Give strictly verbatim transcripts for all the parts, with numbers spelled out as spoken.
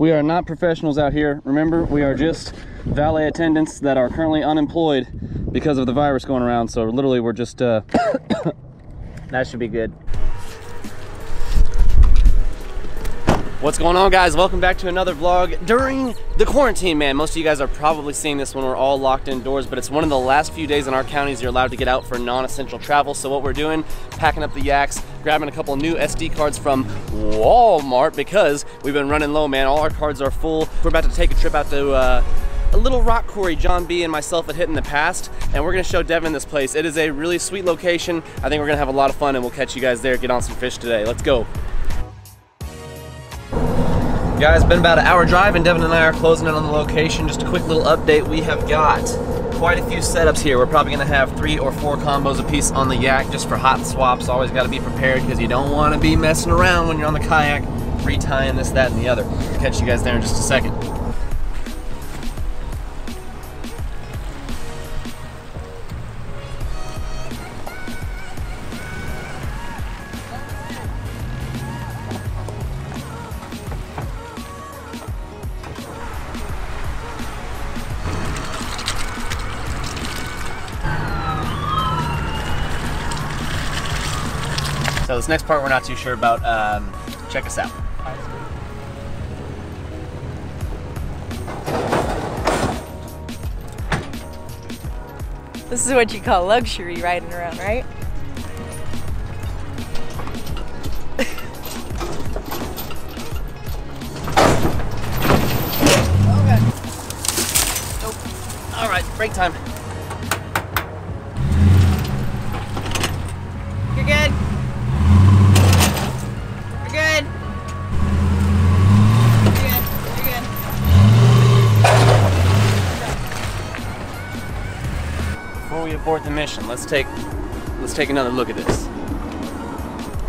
We are not professionals out here. Remember, we are just valet attendants that are currently unemployed because of the virus going around. So literally we're just, uh, that should be good. What's going on, guys? Welcome back to another vlog during the quarantine, man. Most of you guys are probably seeing this when we're all locked indoors, but it's one of the last few days in our counties you're allowed to get out for non-essential travel. So what we're doing, packing up the yaks, grabbing a couple new S D cards from Walmart because we've been running low, man. All our cards are full. We're about to take a trip out to uh, a little rock quarry John B and myself had hit in the past, and we're gonna show Devin this place. It is a really sweet location. I think we're gonna have a lot of fun, and we'll catch you guys there, get on some fish today. Let's go. Guys, been about an hour drive and Devin and I are closing in on the location. Just a quick little update. We have got quite a few setups here. We're probably gonna have three or four combos a piece on the yak just for hot swaps. Always gotta be prepared because you don't wanna be messing around when you're on the kayak, retying this, that, and the other. Catch you guys there in just a second. So this next part we're not too sure about. Um, check us out. This is what you call luxury riding around, right? Oh God. Nope. All right, break time. You're good. Abort the mission. Let's take let's take another look at this.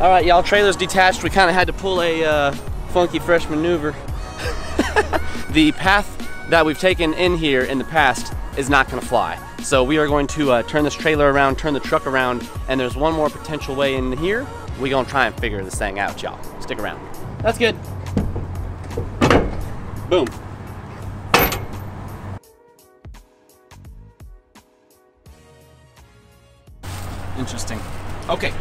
All right, y'all, trailer's detached. We kind of had to pull a uh, funky fresh maneuver. The path that we've taken in here in the past is not going to fly. So we are going to uh, turn this trailer around, turn the truck around, and there's one more potential way in here. We're going to try and figure this thing out, y'all. Stick around. That's good. Boom. Interesting. Okay,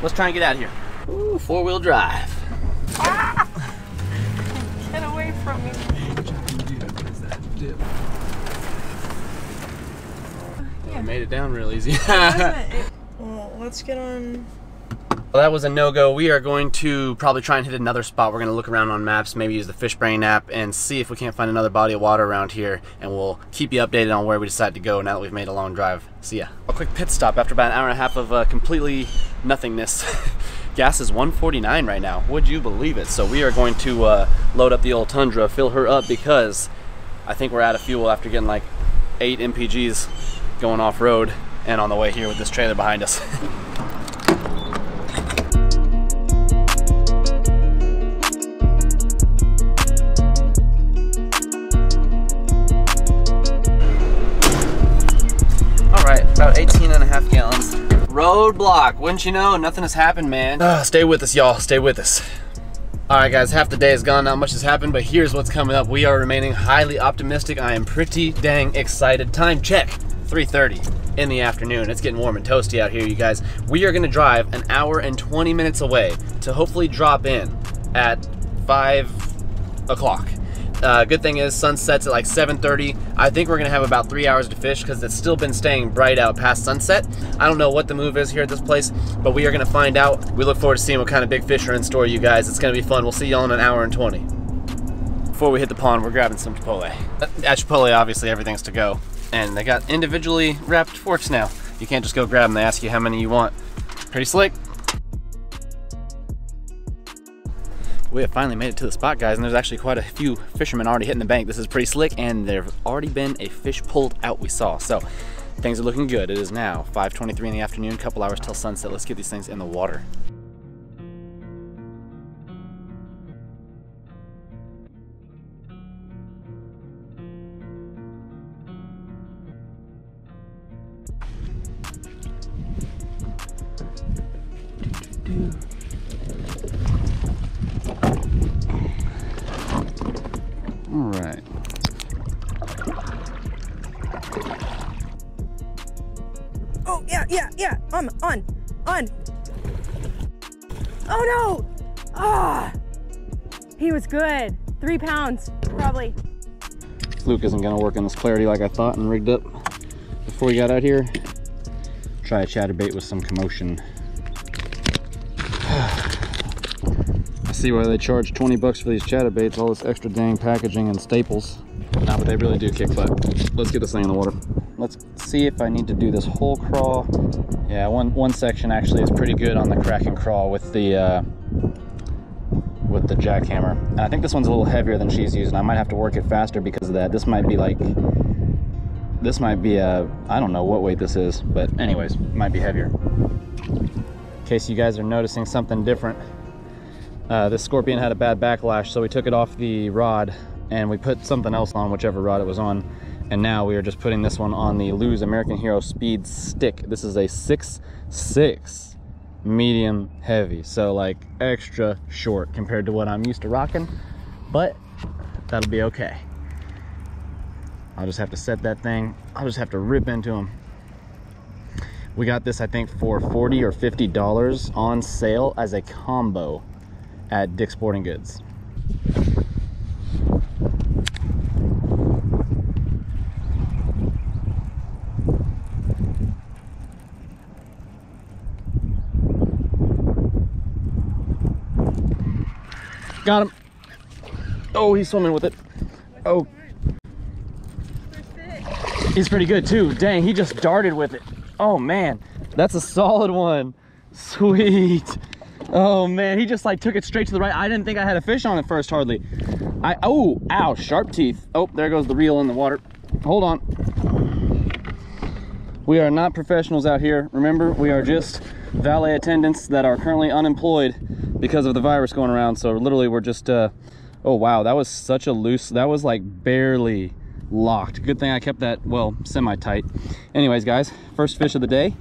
let's try and get out of here. Ooh, four-wheel drive. Ah! Get away from me. What is that? Dip. Yeah. I made it down real easy. Well, let's get on. Well, that was a no-go. We are going to probably try and hit another spot. We're going to look around on maps, maybe use the Fishbrain app, and see if we can't find another body of water around here, and we'll keep you updated on where we decide to go now that we've made a long drive. See ya. A quick pit stop after about an hour and a half of uh, completely nothingness. Gas is one forty-nine right now. Would you believe it? So we are going to uh, load up the old Tundra, fill her up, because I think we're out of fuel after getting like eight M P Gs going off-road and on the way here with this trailer behind us. About eighteen and a half gallons. Roadblock. Wouldn't you know, nothing has happened, man. Uh, stay with us, y'all. Stay with us. All right, guys, half the day is gone. Not much has happened, but here's what's coming up. We are remaining highly optimistic. I am pretty dang excited. Time check, three thirty in the afternoon. It's getting warm and toasty out here, you guys. We are gonna drive an hour and twenty minutes away to hopefully drop in at five o'clock. Uh, good thing is sun sets at like seven thirty. I think we're gonna have about three hours to fish because it's still been staying bright out past sunset. I don't know what the move is here at this place, but we are gonna find out. We look forward to seeing what kind of big fish are in store, you guys. It's gonna be fun. We'll see y'all in an hour and twenty. Before we hit the pond, we're grabbing some Chipotle. At Chipotle, obviously, everything's to go. And they got individually wrapped forks now. You can't just go grab them. They ask you how many you want. Pretty slick. We have finally made it to the spot, guys, and there's actually quite a few fishermen already hitting the bank. This is pretty slick, and there's already been a fish pulled out we saw. So things are looking good. It is now five twenty-three in the afternoon, couple hours till sunset. Let's get these things in the water. All right. Oh, yeah, yeah, yeah. On, on, on. Oh, no. Ah. He was good. Three pounds, probably. Fluke isn't going to work in this clarity like I thought and rigged up before we got out here. Try a chatterbait with some commotion. I see why they charge twenty bucks for these chatterbaits, all this extra dang packaging and staples. Nah, but they really do kick butt. Let's get this thing in the water. Let's see if I need to do this whole crawl. Yeah, one one section actually is pretty good on the crack and crawl with the uh, with the jackhammer. And I think this one's a little heavier than she's using. I might have to work it faster because of that. This might be like, this might be a, I don't know what weight this is, but anyways, might be heavier. In case you guys are noticing something different, uh, this Scorpion had a bad backlash, so we took it off the rod and we put something else on whichever rod it was on. And now we are just putting this one on the Lew's American Hero Speed Stick. This is a six six medium heavy, so like extra short compared to what I'm used to rocking, but that'll be okay. I'll just have to set that thing. I'll just have to rip into him. We got this, I think, for forty or fifty dollars on sale as a combo at Dick's Sporting Goods. Got him. Oh, he's swimming with it. Oh. He's pretty good too. Dang, he just darted with it. Oh man, that's a solid one. Sweet. Oh man, he just like took it straight to the right. I didn't think I had a fish on it first hardly. I, oh, ow, sharp teeth. Oh, there goes the reel in the water. Hold on. We are not professionals out here. Remember, we are just valet attendants that are currently unemployed because of the virus going around. So literally we're just, uh, oh wow, that was such a loose, that was like barely locked. Good thing I kept that, well, semi-tight. Anyways, guys, first fish of the day.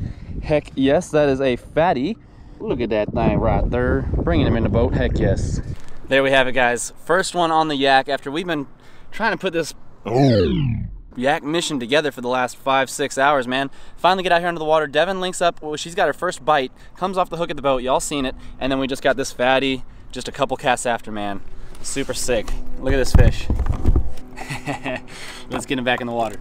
Heck yes, that is a fatty. Look at that thing right there. Bringing him in the boat, heck yes. There we have it, guys. First one on the yak after we've been trying to put this yak mission together for the last five six hours, man. Finally get out here under the water. Devin links up, well, she's got her first bite, comes off the hook at the boat, y'all seen it, and then we just got this fatty just a couple casts after, man. Super sick. Look at this fish. Let's get him back in the water.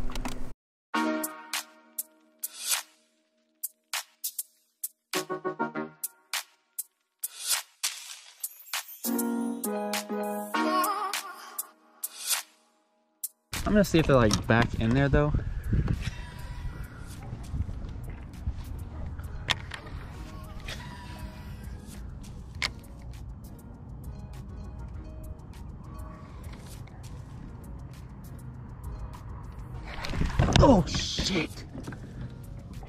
I'm gonna see if they're like back in there though. Oh shit!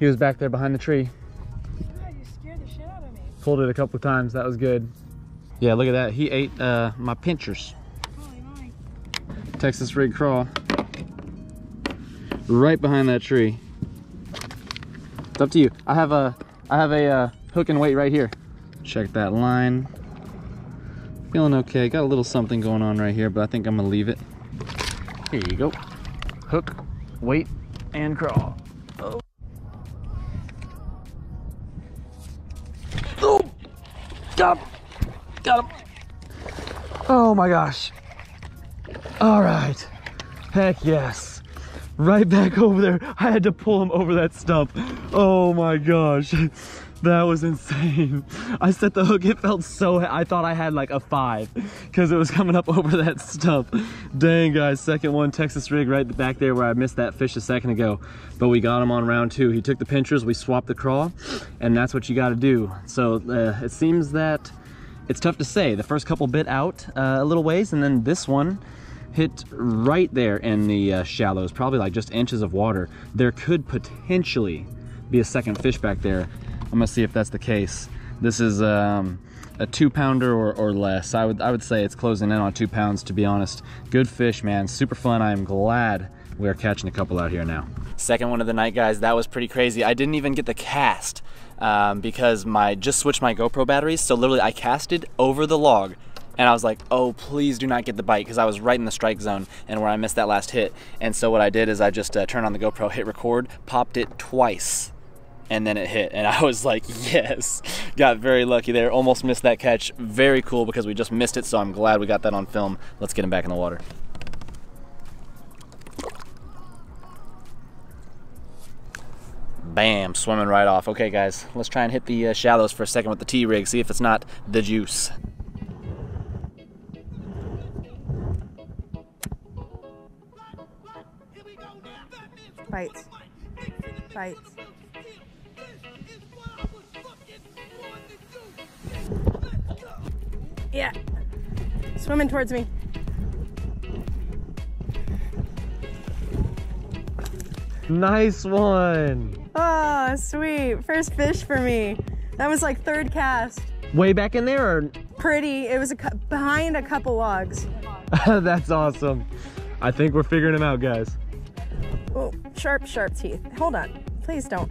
He was back there behind the tree. God, you scared the shit out of me. Pulled it a couple of times. That was good. Yeah, look at that. He ate uh, my pinchers. Holy moly. Texas rig crawl. Right behind that tree. It's up to you. I have a, I have a uh, hook and weight right here. Check that line. Feeling okay. Got a little something going on right here, but I think I'm gonna leave it. Here you go. Hook, weight, and crawl. Oh. Oh, got him. Got him. Oh my gosh. All right. Heck yes. Right back over there. I had to pull him over that stump. Oh my gosh, that was insane. I set the hook, it felt so, I thought I had like a five because it was coming up over that stump. Dang guys, second one, Texas rig right back there where I missed that fish a second ago, but we got him on round two. He took the pinchers, we swapped the crawl, and that's what you got to do. So uh, it seems that it's tough to say. The first couple bit out uh, a little ways, and then this one hit right there in the uh, shallows, probably like just inches of water. There could potentially be a second fish back there. I'm gonna see if that's the case. This is um, a two pounder or, or less. I would, I would say it's closing in on two pounds to be honest. Good fish, man, super fun. I am glad we are catching a couple out here now. Second one of the night, guys. That was pretty crazy. I didn't even get the cast um, because my, just switched my GoPro batteries. So literally I casted over the log. and I was like, oh, please do not get the bite, because I was right in the strike zone and where I missed that last hit. And so what I did is I just uh, turned on the GoPro, hit record, popped it twice, and then it hit, and I was like, yes. Got very lucky there, almost missed that catch. Very cool, because we just missed it, so I'm glad we got that on film. Let's get him back in the water. Bam, swimming right off. Okay guys, let's try and hit the uh, shallows for a second with the T-rig, see if it's not the juice. Bites. Bites. Yeah. Swimming towards me. Nice one. Oh, sweet. First fish for me. That was like third cast. Way back in there? Or? Pretty. It was a, behind a couple logs. That's awesome. I think we're figuring them out, guys. Oh, sharp, sharp teeth. Hold on. Please don't.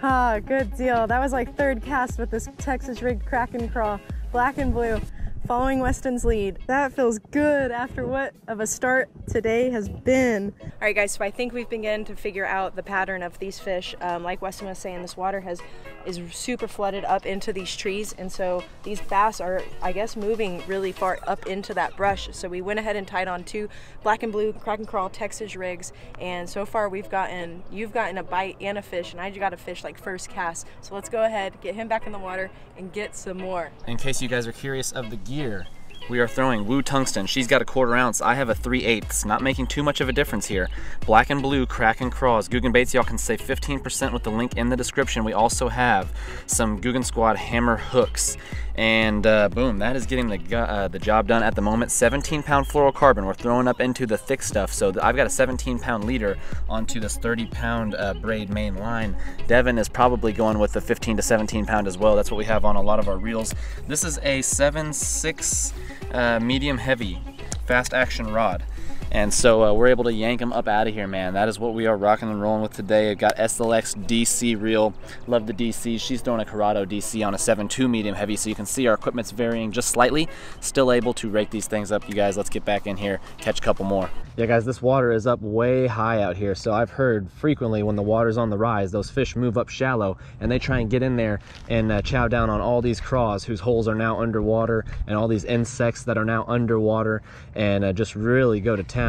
Ah, good deal. That was like third cast with this Texas rigged crack and crawl. Black and blue, following Weston's lead. That feels good after what of a start today has been. All right guys, so I think we've begun to figure out the pattern of these fish. Um, like Weston was saying, this water has is super flooded up into these trees, and so these bass are, I guess, moving really far up into that brush. So we went ahead and tied on two black and blue crack and crawl Texas rigs, and so far we've gotten, you've gotten a bite and a fish, and I got a fish like first cast. So let's go ahead, get him back in the water, and get some more. In case you guys are curious of the gear, we are throwing Wu Tungsten. She's got a quarter ounce, I have a three eighths. Not making too much of a difference here. Black and blue, crack and craws. Googan baits, y'all can save fifteen percent with the link in the description. We also have some Googan Squad hammer hooks. And uh, boom, that is getting the, uh, the job done at the moment. seventeen pound fluorocarbon, we're throwing up into the thick stuff. So I've got a seventeen pound leader onto this thirty pound uh, braid main line. Devin is probably going with the fifteen to seventeen pound as well. That's what we have on a lot of our reels. This is a seven six uh, medium heavy fast action rod. And so uh, we're able to yank them up out of here, man. That is what we are rocking and rolling with today. I've got S L X D C reel. Love the D C. She's doing a CURADO D C on a seven two medium heavy. So you can see our equipment's varying just slightly. Still able to rake these things up. You guys, let's get back in here, catch a couple more. Yeah, guys, this water is up way high out here. So I've heard frequently when the water's on the rise, those fish move up shallow and they try and get in there and uh, chow down on all these craws whose holes are now underwater and all these insects that are now underwater, and uh, just really go to town.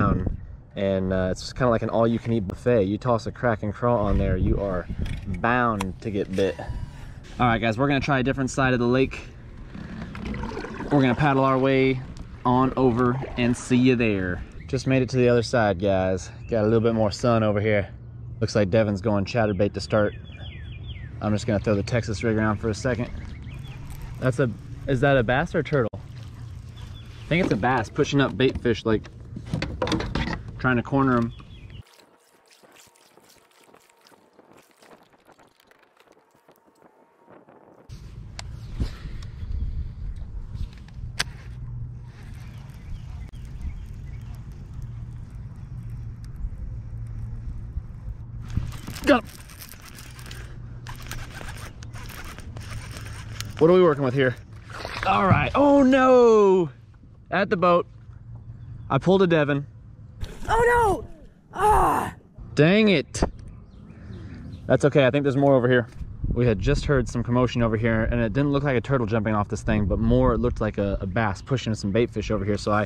And uh, it's kind of like an all-you-can-eat buffet. You toss a crack and crawl on there, you are bound to get bit. All right guys, we're gonna try a different side of the lake. We're gonna paddle our way on over and see you there. Just made it to the other side, guys. Got a little bit more sun over here. Looks like Devin's going chatterbait to start. I'm just gonna throw the Texas rig around for a second. That's a, is that a bass or a turtle? I think it's a bass pushing up bait fish, like trying to corner him. Got him. What are we working with here? All right. Oh no! At the boat. I pulled a Devin. Oh no! Ah! Dang it. That's okay, I think there's more over here. We had just heard some commotion over here, and it didn't look like a turtle jumping off this thing, but more it looked like a, a bass pushing some bait fish over here, so I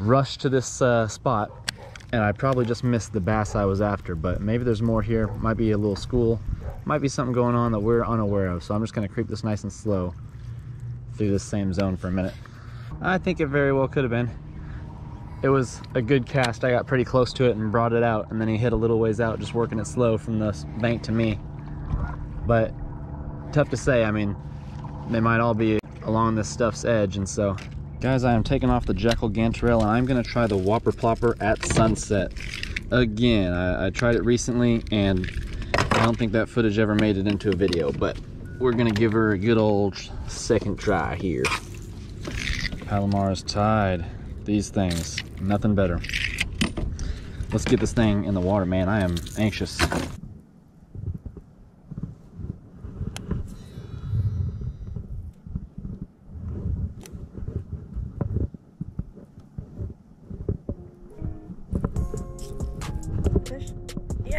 rushed to this uh, spot, and I probably just missed the bass I was after, but maybe there's more here. Might be a little school. Might be something going on that we're unaware of, so I'm just gonna creep this nice and slow through this same zone for a minute. I think it very well could have been. It was a good cast. I got pretty close to it and brought it out, and then he hit a little ways out, just working it slow from the bank to me. But tough to say. I mean, they might all be along this stuff's edge. And so, guys, I am taking off the Jackall Gantarel, and I'm gonna try the Whopper Plopper at sunset again. I, I tried it recently, and I don't think that footage ever made it into a video, but we're gonna give her a good old second try here. Palomar's tide. These things, nothing better. Let's get this thing in the water, man. I am anxious.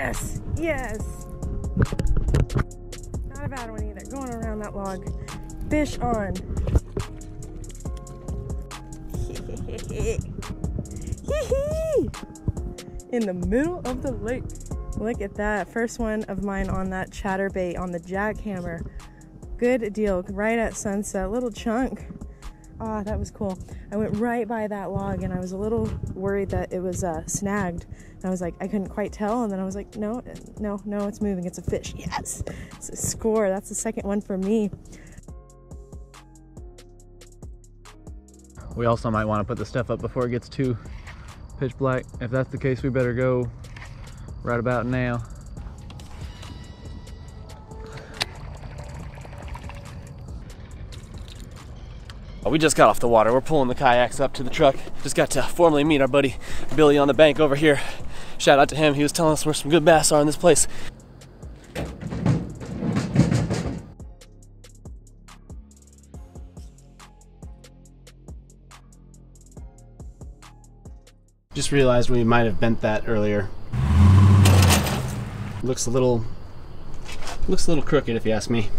Yes, yes. Not a bad one either. Going around that log. Fish on. In the middle of the lake. Look at that. First one of mine on that chatterbait on the jackhammer. Good deal. Right at sunset. Little chunk. Ah, oh, that was cool. I went right by that log and I was a little worried that it was uh, snagged. And I was like, I couldn't quite tell. And then I was like, no, no, no, it's moving. It's a fish. Yes. It's a score. That's the second one for me. We also might want to put the stuff up before it gets too pitch black. If that's the case, we better go right about now. We just got off the water. We're pulling the kayaks up to the truck. Just got to formally meet our buddy Billy on the bank over here. Shout out to him. He was telling us where some good bass are in this place. Just realized we might have bent that earlier. Looks a little, looks a little crooked if you ask me.